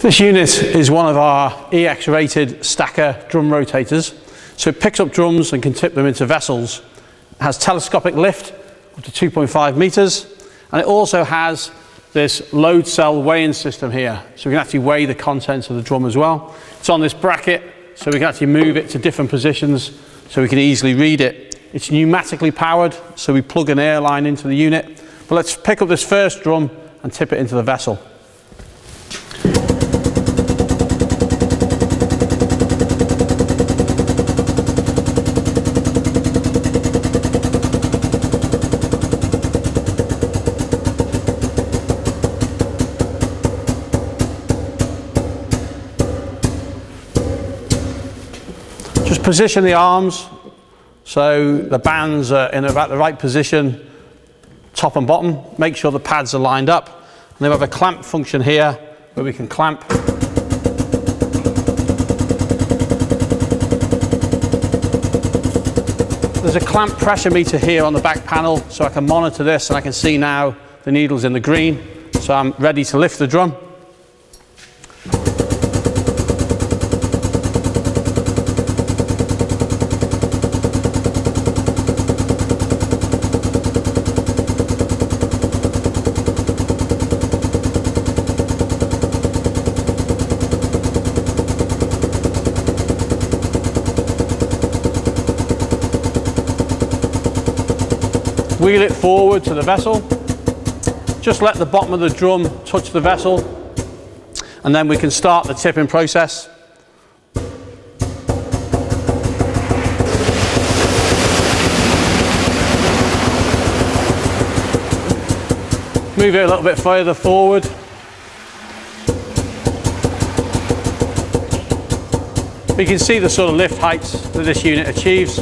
This unit is one of our EX-rated stacker drum rotators, so it picks up drums and can tip them into vessels. It has telescopic lift up to 2.5 meters, and it also has this load cell weighing system here, so we can actually weigh the contents of the drum as well. It's on this bracket, so we can actually move it to different positions so we can easily read it. It's pneumatically powered, so we plug an air line into the unit. But let's pick up this first drum and tip it into the vessel. Just position the arms so the bands are in about the right position, top and bottom. Make sure the pads are lined up. And then we have a clamp function here where we can clamp. There's a clamp pressure meter here on the back panel, so I can monitor this and I can see now the needle's in the green. So I'm ready to lift the drum. Wheel it forward to the vessel. Just let the bottom of the drum touch the vessel, and then we can start the tipping process. Move it a little bit further forward. We can see the sort of lift heights that this unit achieves.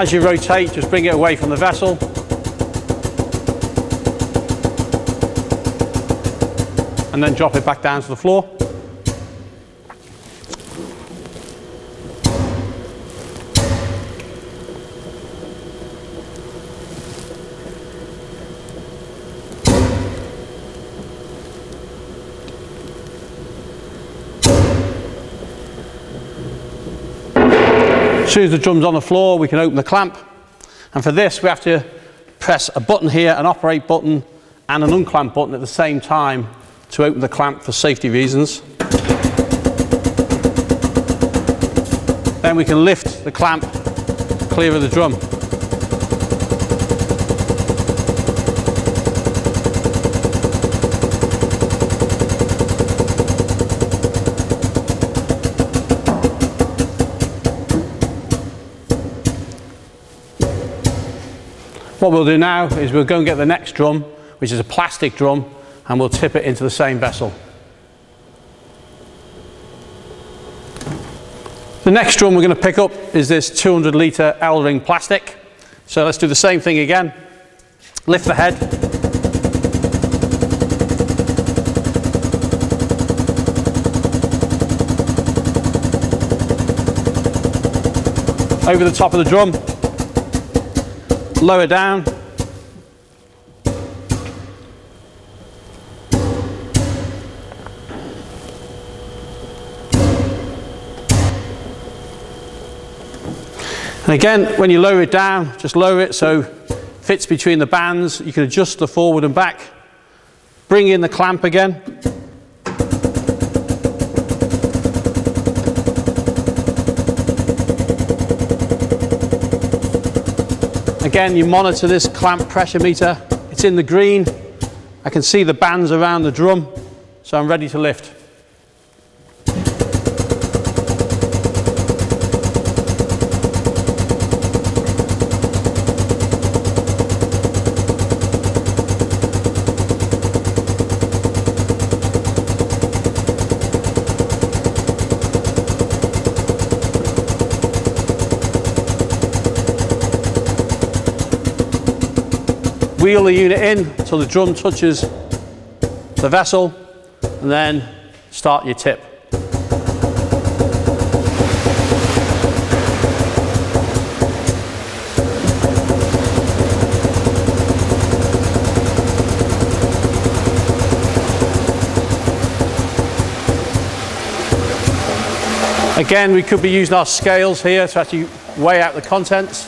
As you rotate, just bring it away from the vessel. And then drop it back down to the floor. As soon as the drum's on the floor, we can open the clamp, and for this we have to press a button here, an operate button and an unclamp button at the same time to open the clamp for safety reasons. Then we can lift the clamp clear of the drum. What we'll do now is we'll go and get the next drum, which is a plastic drum, and we'll tip it into the same vessel. The next drum we're going to pick up is this 200 litre L-ring plastic. So let's do the same thing again. Lift the head. Over the top of the drum. Lower down, and again when you lower it down, just lower it so it fits between the bands. You can adjust the forward and back. Bring in the clamp again. Again, you monitor this clamp pressure meter. It's in the green. I can see the bands around the drum, so I'm ready to lift. Wheel the unit in until the drum touches the vessel, and then start your tip. Again, we could be using our scales here to actually weigh out the contents.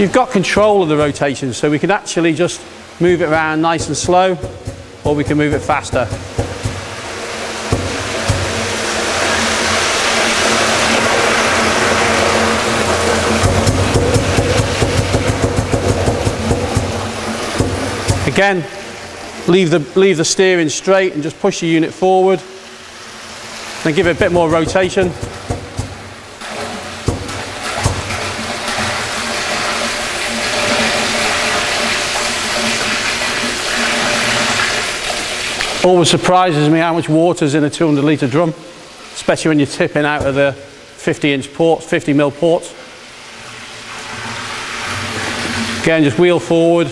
You've got control of the rotation, so we can actually just move it around nice and slow, or we can move it faster. Again, leave the steering straight and just push the unit forward. Then give it a bit more rotation. Always surprises me how much water's in a 200 litre drum, especially when you're tipping out of the 50-mil ports. Again, just wheel forward.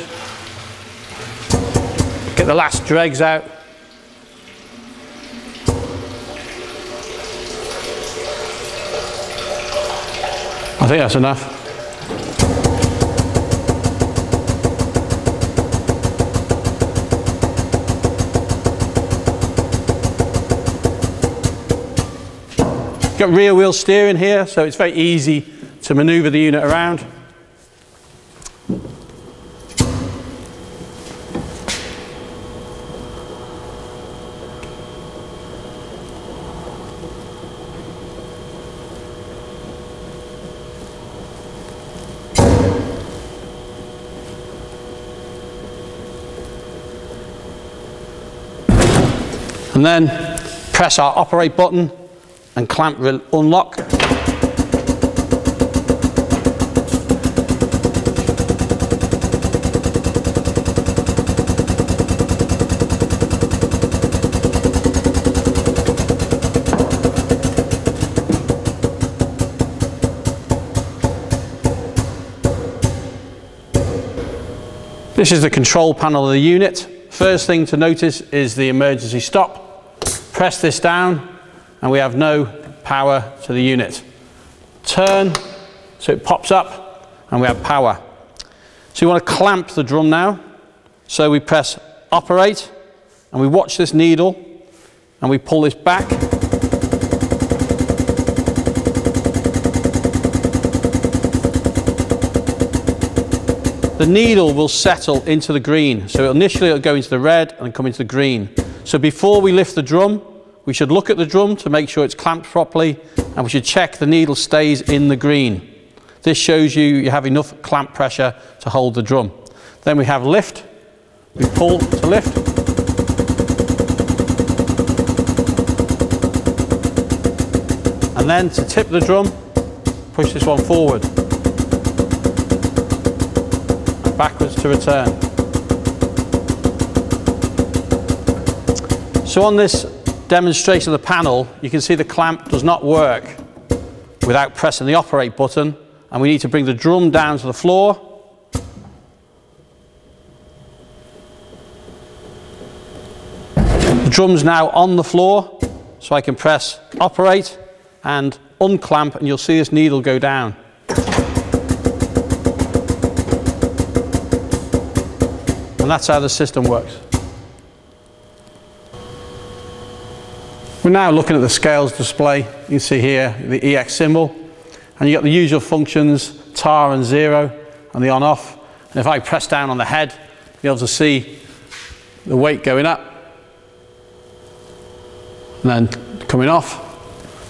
Get the last dregs out. I think that's enough. Got rear wheel steering here, so it's very easy to maneuver the unit around. And then press our operate button and clamp will unlock. This is the control panel of the unit. First thing to notice is the emergency stop. Press this down and we have no power to the unit. Turn so it pops up and we have power. So you want to clamp the drum now. So we press operate and we watch this needle and we pull this back. The needle will settle into the green. So initially it'll go into the red and come into the green. So before we lift the drum, we should look at the drum to make sure it's clamped properly, and we should check the needle stays in the green. This shows you have enough clamp pressure to hold the drum. Then we have lift, we pull to lift. And then to tip the drum, push this one forward. And backwards to return. So on this demonstration of the panel, you can see the clamp does not work without pressing the operate button, and we need to bring the drum down to the floor. The drum's now on the floor, so I can press operate and unclamp, and you'll see this needle go down. And that's how the system works. We're now looking at the scales display. You can see here the EX symbol, and you got the usual functions, tar and zero, and the on-off. And if I press down on the head, you'll be able to see the weight going up, and then coming off.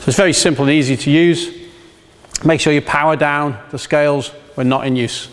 So it's very simple and easy to use. Make sure you power down the scales when not in use.